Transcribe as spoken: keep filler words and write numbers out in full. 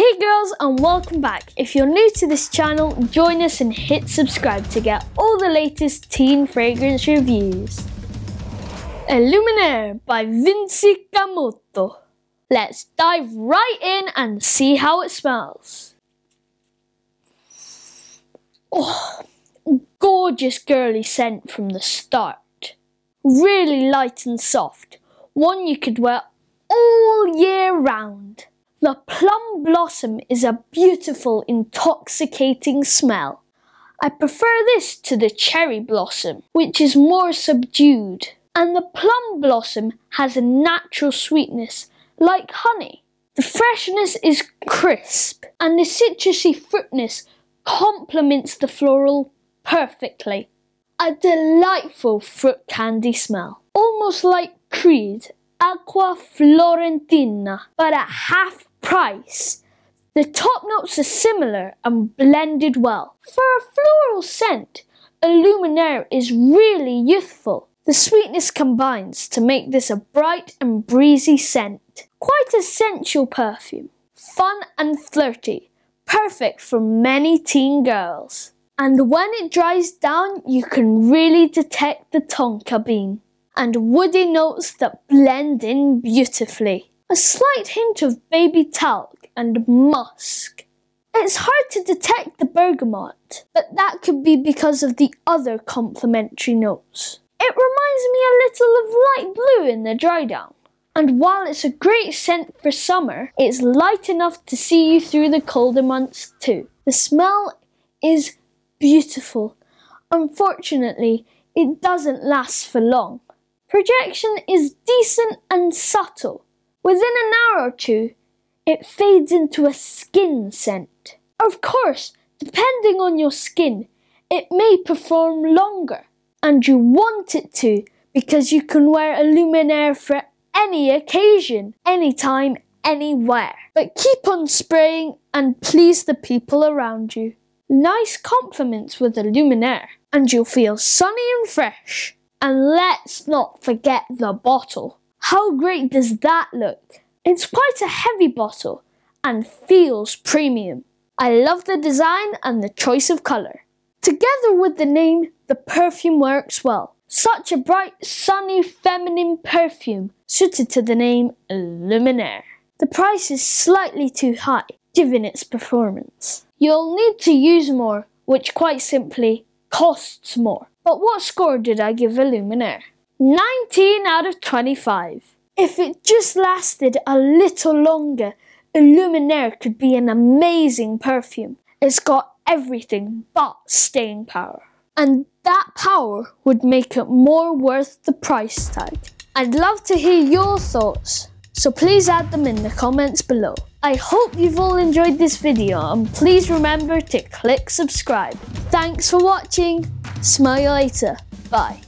Hey girls, and welcome back. If you're new to this channel, join us and hit subscribe to get all the latest teen fragrance reviews. Illuminare by Vinci Camotto. Let's dive right in and see how it smells. Oh, gorgeous girly scent from the start. Really light and soft, one you could wear all year round. The plum blossom is a beautiful, intoxicating smell. I prefer this to the cherry blossom, which is more subdued. And the plum blossom has a natural sweetness, like honey. The freshness is crisp, and the citrusy fruitness complements the floral perfectly. A delightful fruit candy smell, almost like Creed Aqua Florentina, but at half price. The top notes are similar and blended well. For a floral scent, Illuminare is really youthful. The sweetness combines to make this a bright and breezy scent. Quite a sensual perfume. Fun and flirty. Perfect for many teen girls. And when it dries down, you can really detect the tonka bean and woody notes that blend in beautifully. A slight hint of baby talc and musk. It's hard to detect the bergamot, but that could be because of the other complementary notes. It reminds me a little of light blue in the dry down. And while it's a great scent for summer, it's light enough to see you through the colder months too. The smell is beautiful. Unfortunately, it doesn't last for long. Projection is decent and subtle. Within an hour or two, it fades into a skin scent. Of course, depending on your skin, it may perform longer. And you want it to, because you can wear Illuminare for any occasion, anytime, anywhere. But keep on spraying and please the people around you. Nice compliments with Illuminare, and you'll feel sunny and fresh. And let's not forget the bottle. How great does that look? It's quite a heavy bottle and feels premium. I love the design and the choice of colour. Together with the name, the perfume works well. Such a bright, sunny, feminine perfume suited to the name Illuminare. The price is slightly too high, given its performance. You'll need to use more, which quite simply costs more. But what score did I give Illuminare? nineteen out of twenty-five. If it just lasted a little longer, Illuminare could be an amazing perfume. It's got everything but staying power. And that power would make it more worth the price tag. I'd love to hear your thoughts, so please add them in the comments below. I hope you've all enjoyed this video, and please remember to click subscribe. Thanks for watching. Smile later. Bye.